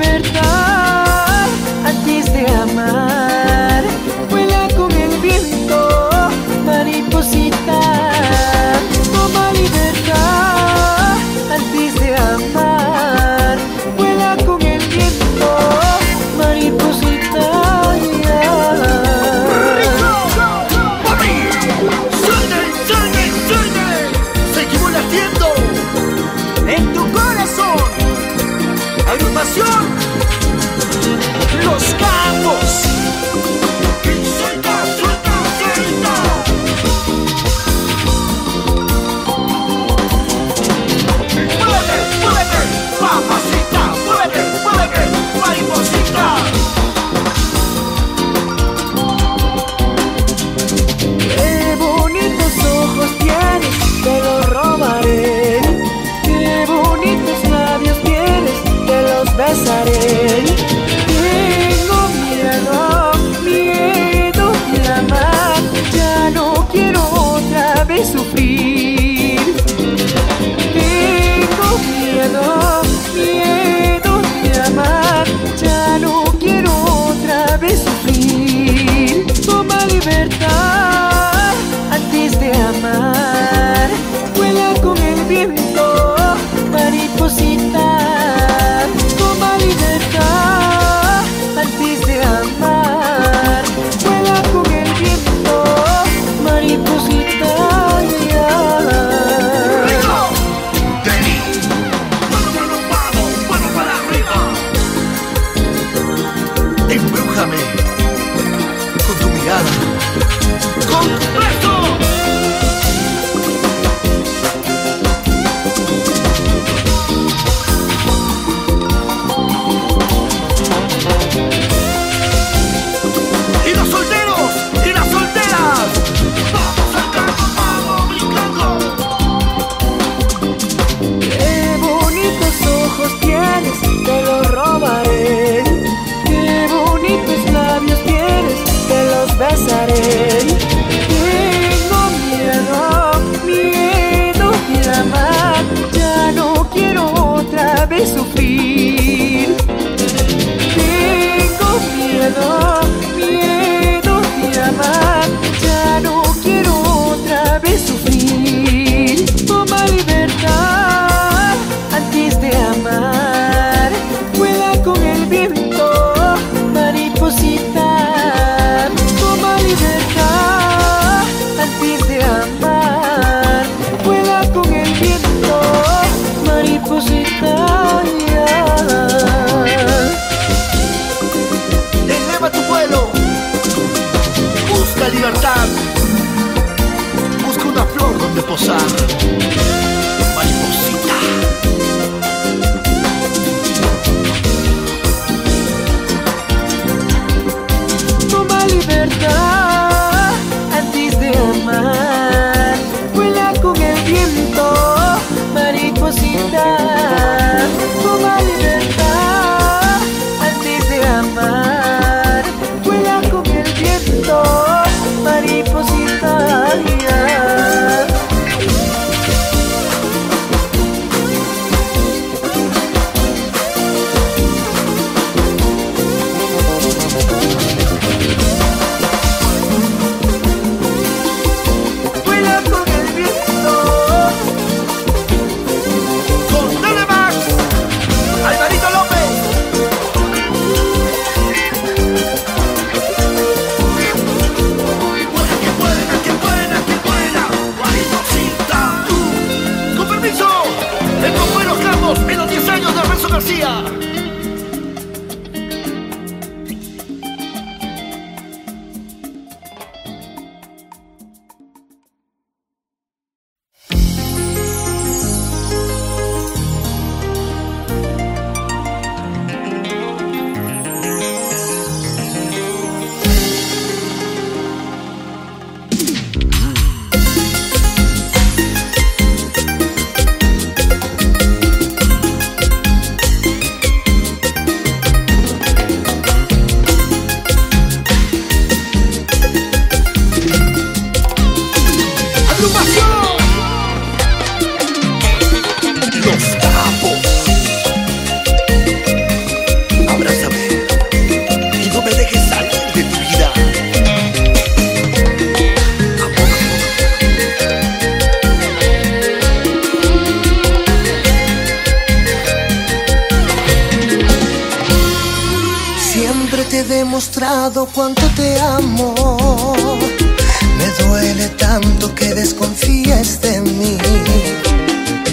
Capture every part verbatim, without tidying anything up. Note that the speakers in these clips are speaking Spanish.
libertad antes de amar. Vuela con el viento, mariposita. Toma libertad antes de amar. Vuela con el viento, mariposita. ¡Suene, suene, suene! Seguimos latiendo en tu corazón. Agrupación Los Capos. Suelta, suelta, suelta. Muévete, muévete, papacita. Muévete, muévete, mariposita. Qué bonitos ojos tienes, te los robaré. Qué bonitos labios tienes, te los besaré. Tengo miedo, miedo de amar. Ya no quiero otra vez sufrir. Tengo miedo, miedo de amar. Ya no quiero otra vez sufrir. Toma libertad antes de amar. Vuela con el viento, mariposita. Toma libertad antes de amar. Vuela con el viento, mariposita. Rico, vení. Mano, mano, mano, mano para arriba. Embrújame con tu mirada, con tu beso. Y los solteros y las solteras, vamos al campo, vamos brincando. Qué bonitos ojos tienes, te los robaré. Qué bonitos labios tienes, te los besaré. Tengo miedo, miedo de amar. Ya no quiero otra vez sufrir. Tengo miedo, miedo de amar. Ya no quiero otra vez sufrir. Toma libertad antes de amar. Vuela con el viento, mariposita. Toma libertad antes de amar. Vuela con el viento, mariposita. Eleva tu vuelo, busca libertad, busca una flor donde posar, mariposita. Toma libertad antes de amar. Vuela con el viento, mariposita. Toma libertad antes de amar. Vuela con el viento, mariposita. Vuela con el viento. Con Telemax, Alvarito López. Buena, que buena, que buena, que buena, mariposita. Tú, con permiso, el combo de Los Capos en los diez años de Alberto García. demostrado cuánto te amo. Me duele tanto que desconfíes de mí.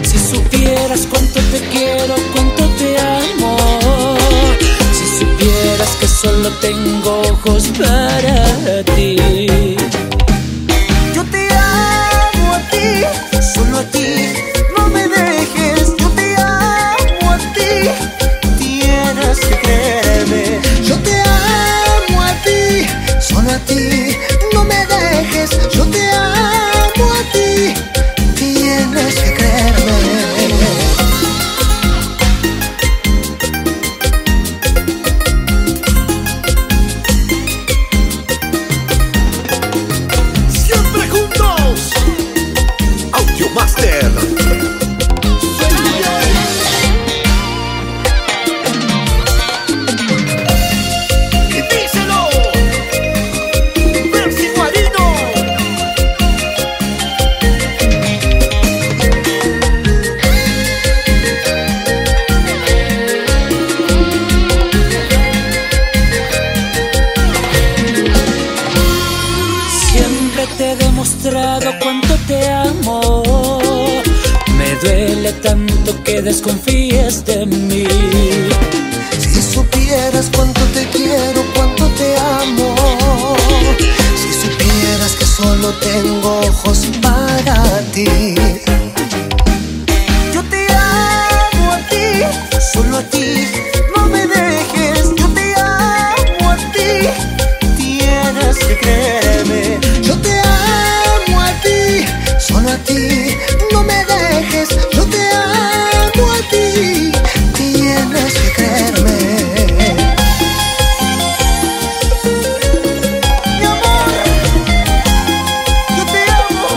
Si supieras cuánto te quiero, cuánto te amo. Si supieras que solo tengo ojos para ti. Yo te amo a ti, solo a ti. No me dejes, yo te amo a ti. Tienes que creerme. Yo te amo a ti, solo a ti. No me dejes, yo te amo a ti. Tienes que creerme. Siempre juntos. Audio Master. Cuánto te amo. Me duele tanto que desconfíes de mí. Si supieras cuánto te quiero, cuánto te amo. Si supieras que solo tengo ojos para ti. Yo te amo a ti, solo a ti. No me dejes, yo te amo a ti. Tienes que creerme. Yo te amo solo a ti, no me dejes, yo te amo a ti, tienes que creerme. Mi amor, yo te amo,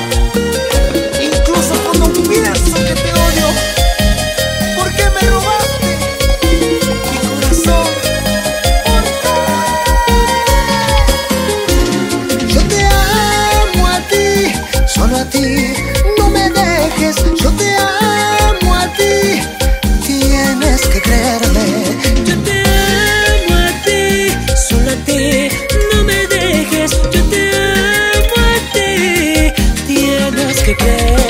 incluso cuando pienso que te odio, porque me robaste mi corazón. Yo te amo a ti, solo a ti. Yo te amo a ti, tienes que creerme. Yo te amo a ti, solo a ti, no me dejes. Yo te amo a ti, tienes que creer.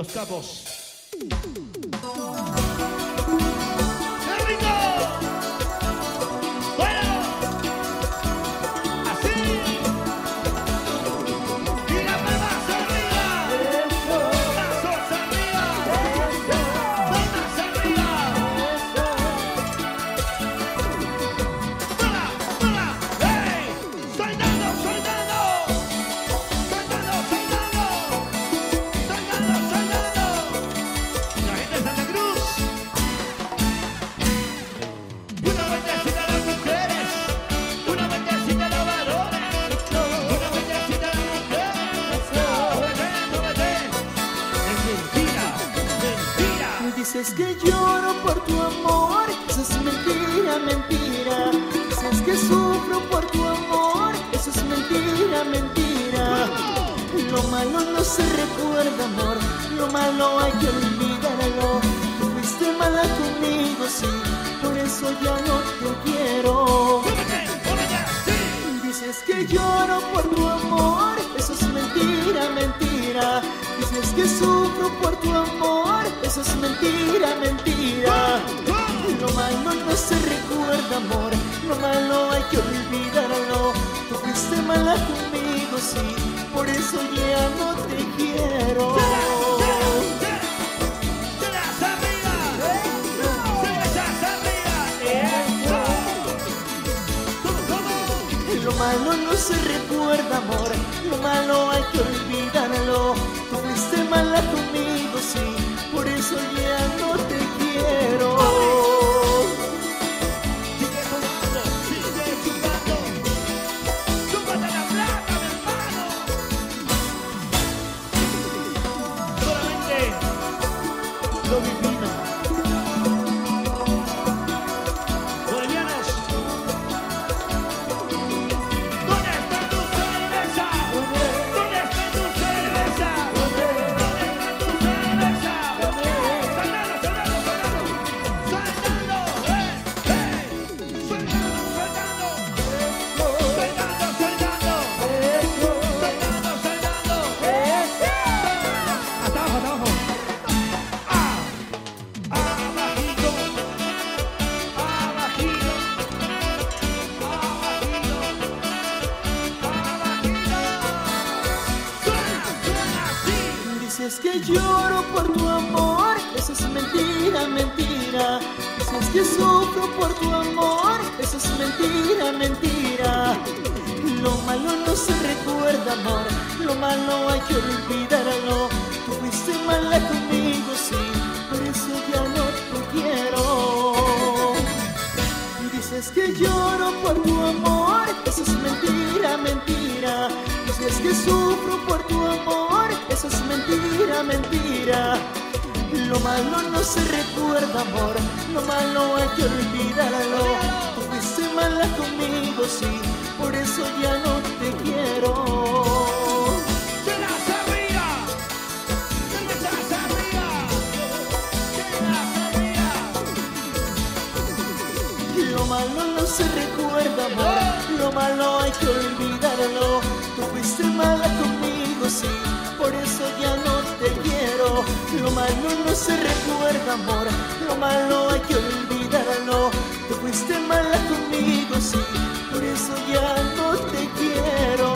Los Capos. ¡Qué rico! ¡Bueno! ¡Así! ¡Y las palmas arriba! ¡Brazos arriba! ¡Palmas arriba! ¡Para! ¡Para! ¡Hey! ¡Soldado! ¡Soldado! ¡Soldado! ¡Soldado! ¡Soldado! ¡Soldado! Dices que lloro por tu amor, eso es mentira, mentira. Dices que sufro por tu amor, eso es mentira, mentira. Lo malo no se recuerda, amor, lo malo hay que olvidarlo. Tú fuiste mala conmigo, sí, por eso ya no te quiero. Dices que lloro por tu amor, eso es mentira, mentira. Dices que sufro por tu amor, eso es mentira, mentira. Lo malo no se recuerda, amor, lo malo hay que olvidarlo. Tú fuiste mala conmigo, sí, por eso ya no te quiero. Lo malo no se recuerda, amor, lo malo hay que olvidarlo. Tú fuiste mala conmigo, sí, por eso ya no te quiero. Dices que lloro por tu amor, eso es mentira, mentira. Dices que sufro por tu amor, eso es mentira, mentira. Lo malo no se recuerda, amor, lo malo hay que olvidarlo. Tú fuiste mala conmigo, sí, por eso ya no te quiero. Dices que lloro por tu amor, eso es mentira, mentira. Dices que sufro por tu amor, eso es mentira, mentira. Lo malo no se recuerda, amor, lo malo hay que olvidarlo. Tú fuiste mala conmigo, sí, por eso ya no te quiero. Lo malo no se recuerda, amor, lo malo hay que olvidarlo. Tú fuiste mala conmigo, sí, por eso ya no te quiero. Lo malo no se recuerda, amor, lo malo hay que olvidarlo. Tú fuiste mala conmigo, sí, por eso ya no te quiero.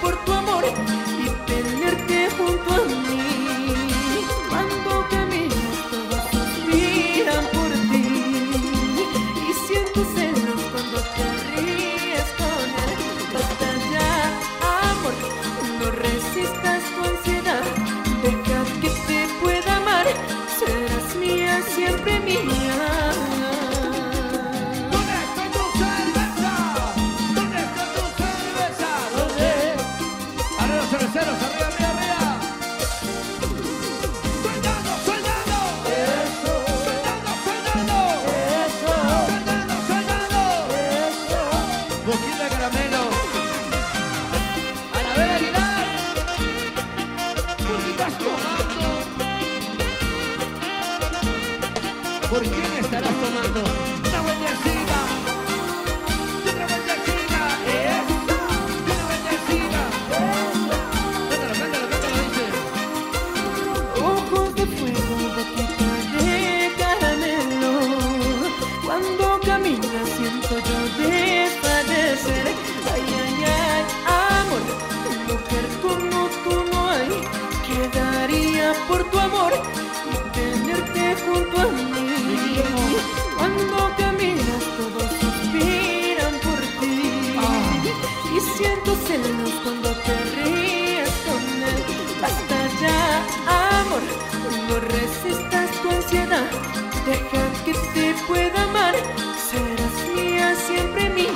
Por tu amor y tenerte junto a mí. Cuando camino todos suspiran por ti y siento celos cuando te ríes con él. Basta ya, amor, no resistas tu ansiedad, deja que te pueda amar, serás mía, siempre mía. ¿Por quién estarás tomando? ¡Una bendecida! ¡Una bendecida! ¡Esta! ¡Una bendecida! ¡Esta! ¡Cántalo, cántalo, cántalo, dice! Ojos de fuego, boquita de caramelo. Cuando caminas siento yo desfallecer. Ay, ay, ay, amor, mujer como tú no hay. Quedaría por tu amor y tenerte junto a mí. Cuando celos cuando te ríes con él. Basta ya, amor, no resistas tu ansiedad, deja que te pueda amar, serás mía, siempre mía.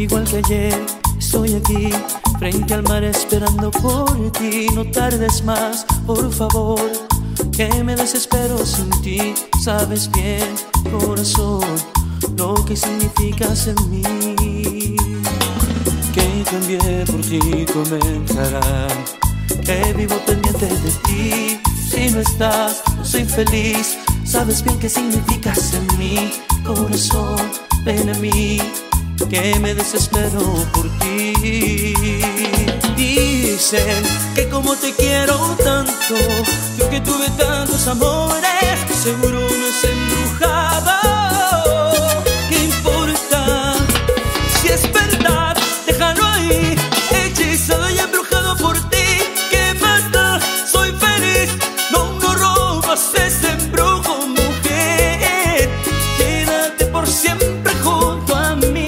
Igual que ayer, estoy aquí, frente al mar esperando por ti. No tardes más, por favor, que me desespero sin ti. Sabes bien, corazón, lo que significas en mí. Que cambié por ti comenzará, que vivo pendiente de ti. Si no estás, no soy feliz. Sabes bien que significas en mí. Corazón, ven a mí, que me desespero por ti. Dicen que como te quiero tanto, yo que tuve tantos amores, seguro me has embrujado. ¿Qué importa si es verdad? Déjalo ahí, hechizado y embrujado por ti. ¿Qué más da? Soy feliz. No, no robas ese embrujo, mujer. Quédate por siempre junto a mí.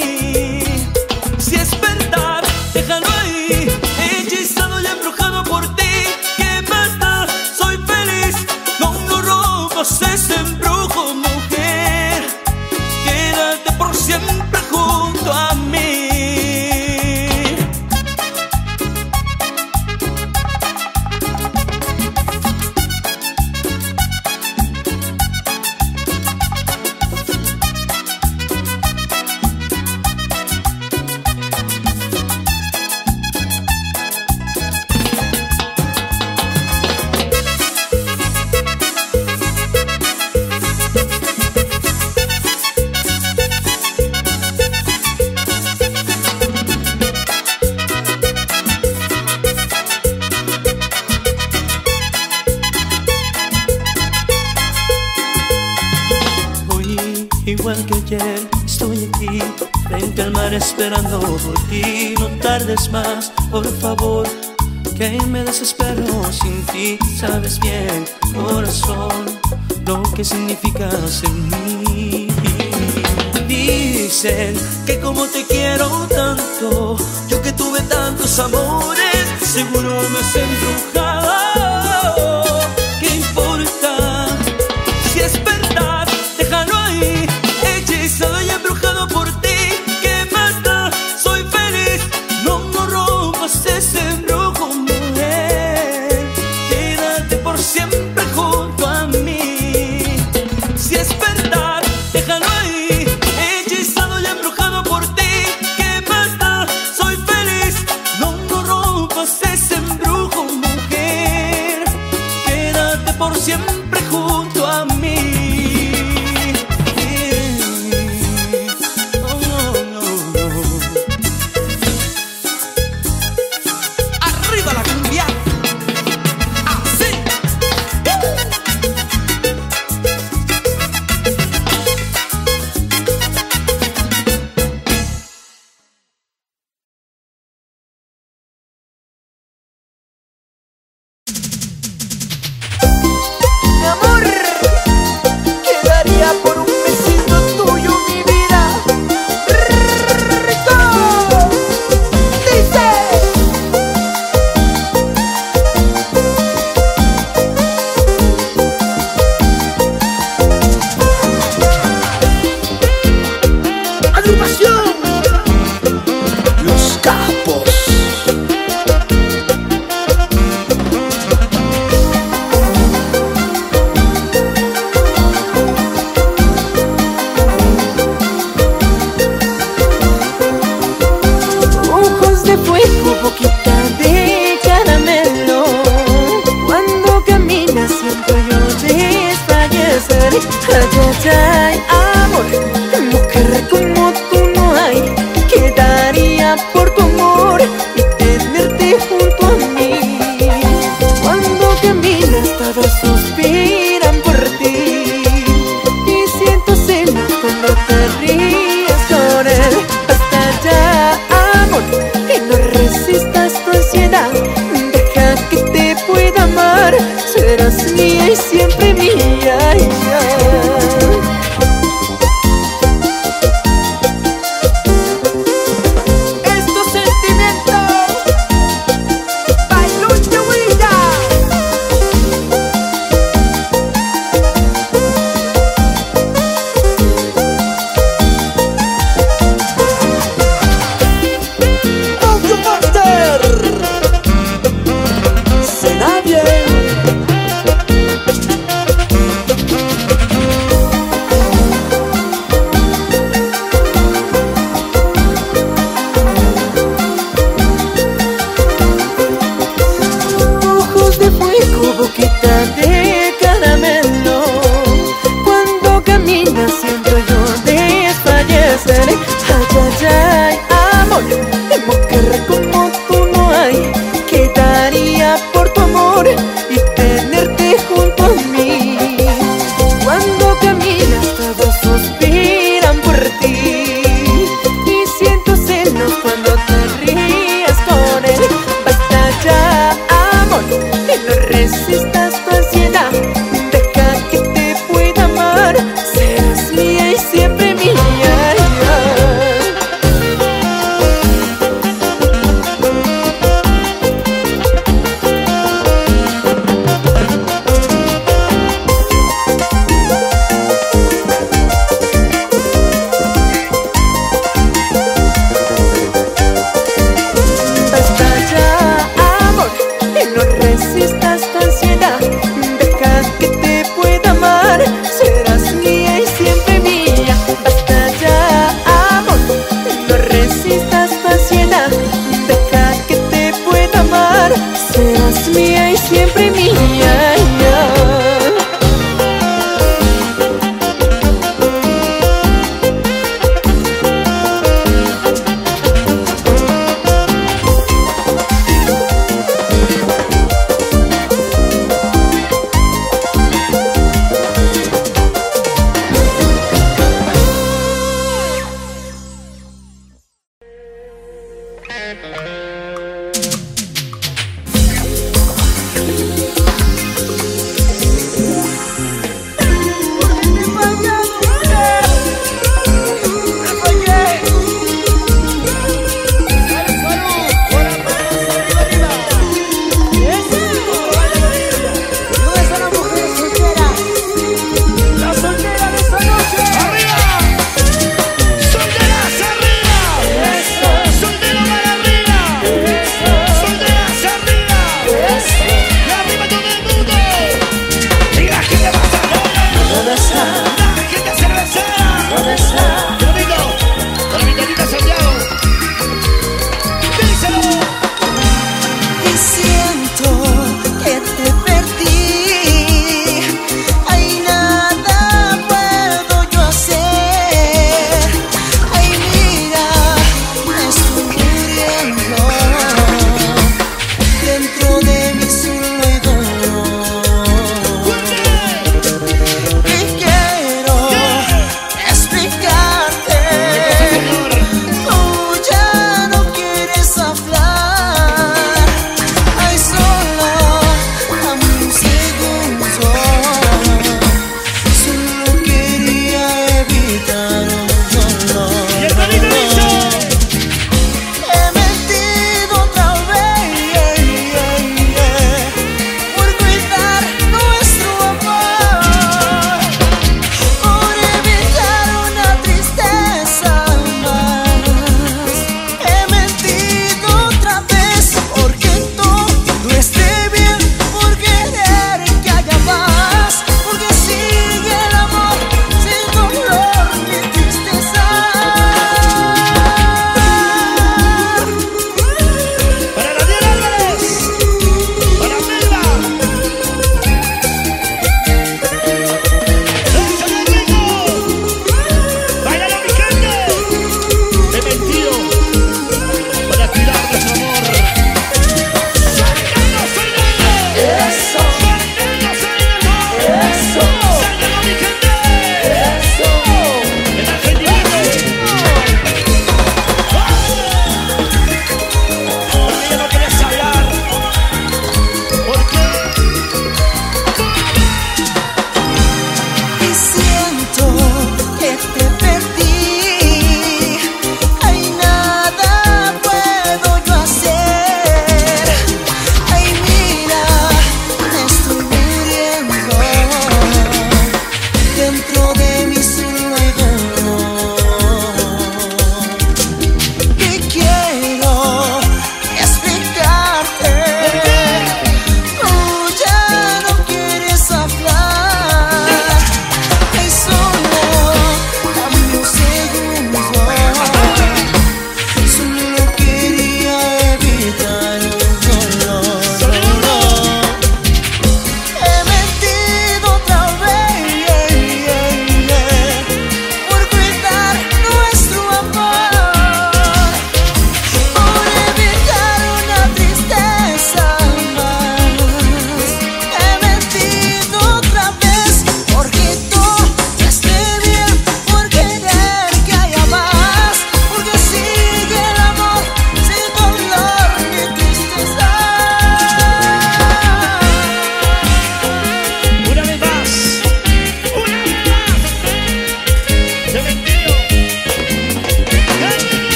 Igual que ayer, estoy aquí, frente al mar esperando por ti. No tardes más, por favor, que me desespero sin ti. Sabes bien, corazón, lo que significas en mí. Dicen que como te quiero tanto, yo que tuve tantos amores, seguro me has embrujado. ¿Qué importa si es verdad? Déjalo ahí, hechizado y embrujado por ti. ¿Qué más da? Soy feliz. No, no robas ese embrujo, mujer. Quédate por siempre junto a mí. Si es verdad, déjalo ahí, hechizado y embrujado por ti. ¿Qué más da? Soy feliz. No, no robas ese embrujo, mujer. Quédate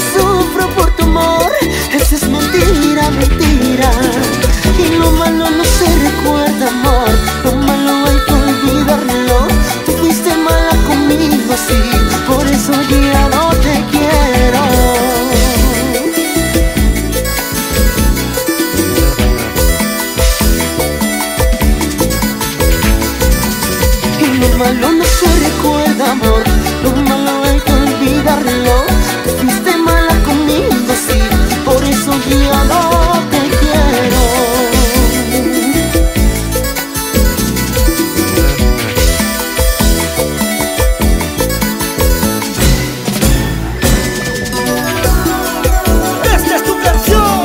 sufro por tu amor. Esa es mentira, mentira. Y lo malo no se recuerda, amor. Lo malo hay que olvidarlo. Tú fuiste mala conmigo, sí. Por eso ya no te quiero. Lo malo no se recuerda, amor. Lo malo hay que olvidarlo. Te fuiste mala conmigo, sí. Por eso ya no te quiero. Esta es tu canción,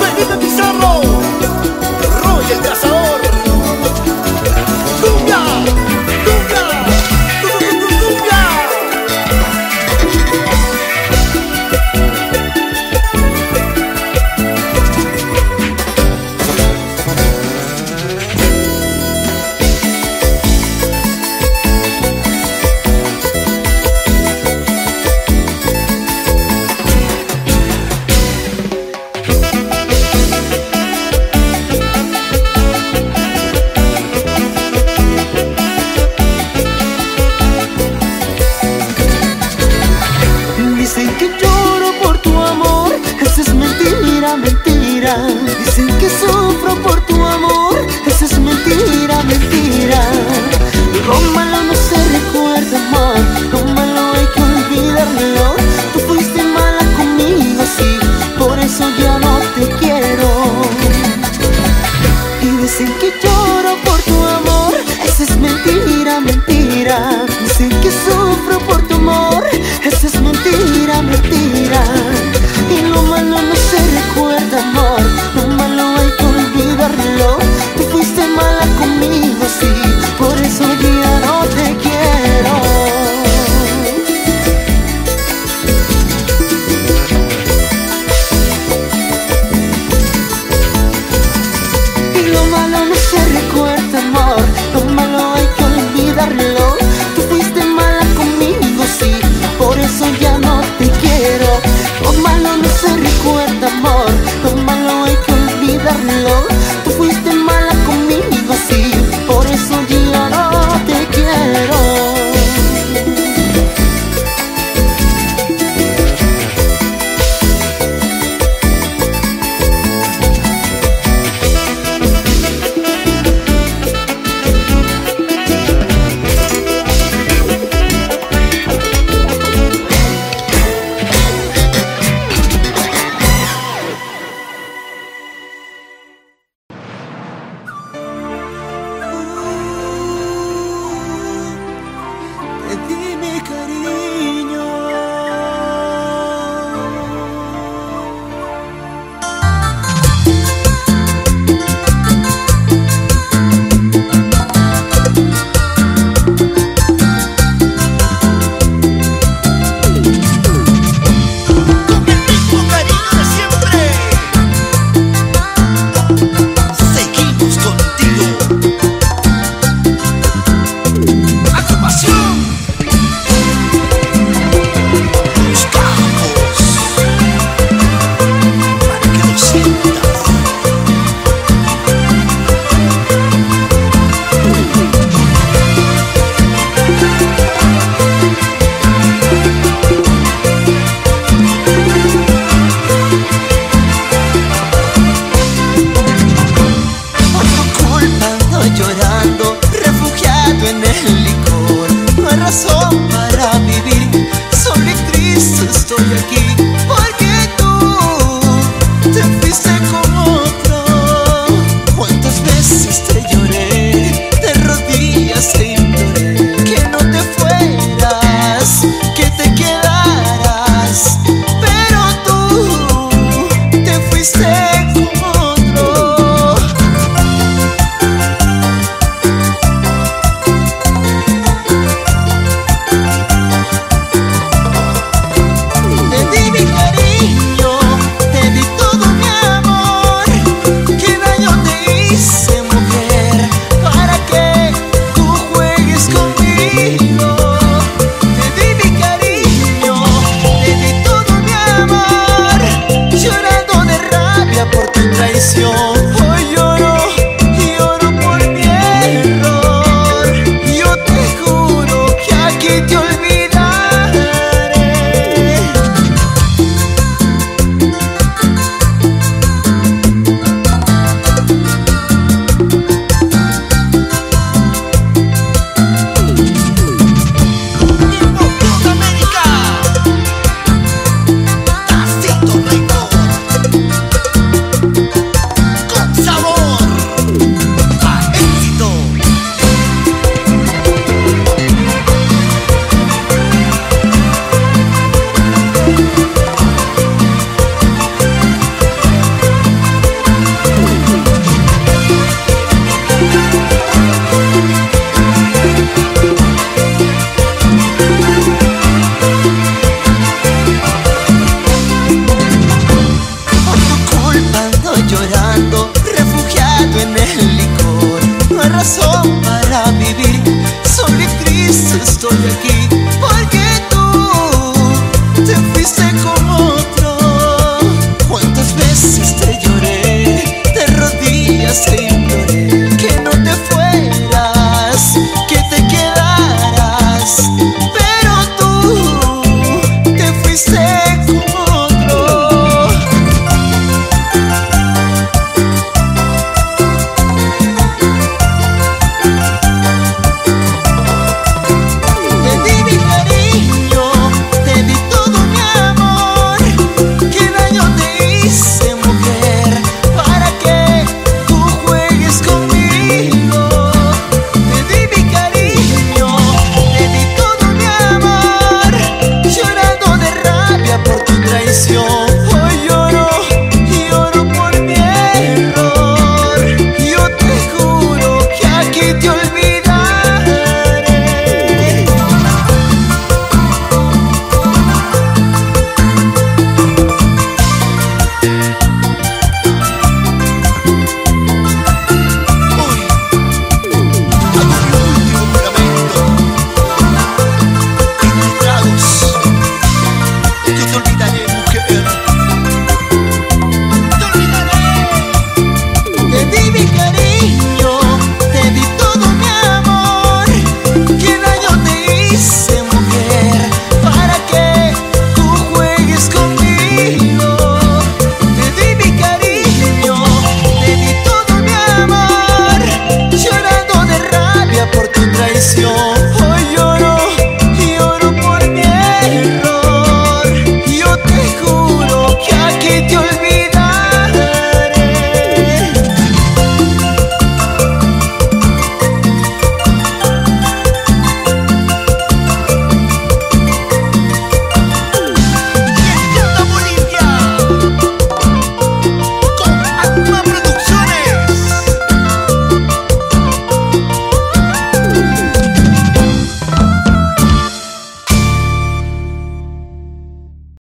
Felipe Pizarro, Roy el Cazador. Te estoy aquí.